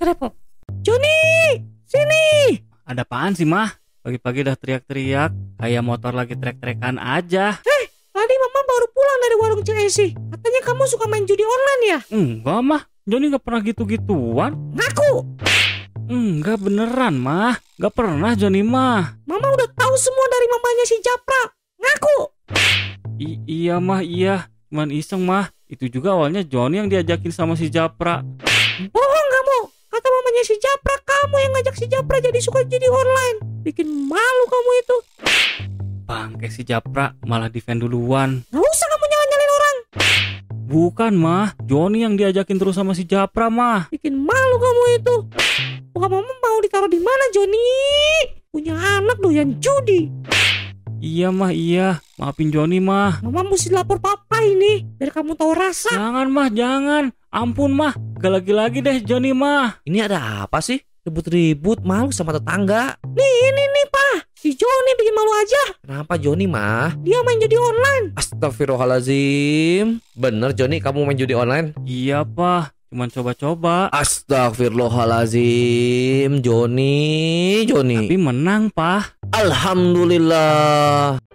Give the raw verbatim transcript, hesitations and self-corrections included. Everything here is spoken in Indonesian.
Kerepo. Juni, sini. Ada apaan sih, Mah? Pagi-pagi udah teriak-teriak, kayak motor lagi trek-trekan aja. Hei, tadi Mama baru pulang dari warung Cik Esi. Katanya kamu suka main judi online ya? Enggak, Mah. Joni nggak pernah gitu-gituan. Ngaku. Enggak beneran, Mah. Nggak pernah Joni, Mah. Mama udah tahu semua dari mamanya si Japra. Ngaku. I iya, Mah, iya. Cuman iseng, Mah. Itu juga awalnya Joni yang diajakin sama si Japra. Bohong kamu. Kata mamanya si Japra, kamu yang ngajak si Japra jadi suka jadi online. Bikin malu kamu itu. Bangke si Japra, malah defend duluan. Gak usah kamu nyalain orang. Bukan, Mah. Joni yang diajakin terus sama si Japra, Mah. Bikin malu kamu itu. Bukan Mama mau ditaruh di mana, Joni? Punya anak doyan judi. Iya, Mah, iya. Maafin Joni, Mah. Mama mesti lapor papa ini, biar kamu tahu rasa. Jangan, Mah, jangan. Ampun, Mah, gak lagi-lagi deh Joni, Mah. Ini ada apa sih? Ribut-ribut, malu sama tetangga. Nih, ini nih, Pak. Si Joni bikin malu aja. Kenapa Joni, Mah? Dia main judi online. Astagfirullahaladzim. Bener, Joni, kamu main judi online? Iya, Pak. Cuman coba-coba. Astagfirullahaladzim. Joni, Joni. Tapi menang, Pak. Alhamdulillah.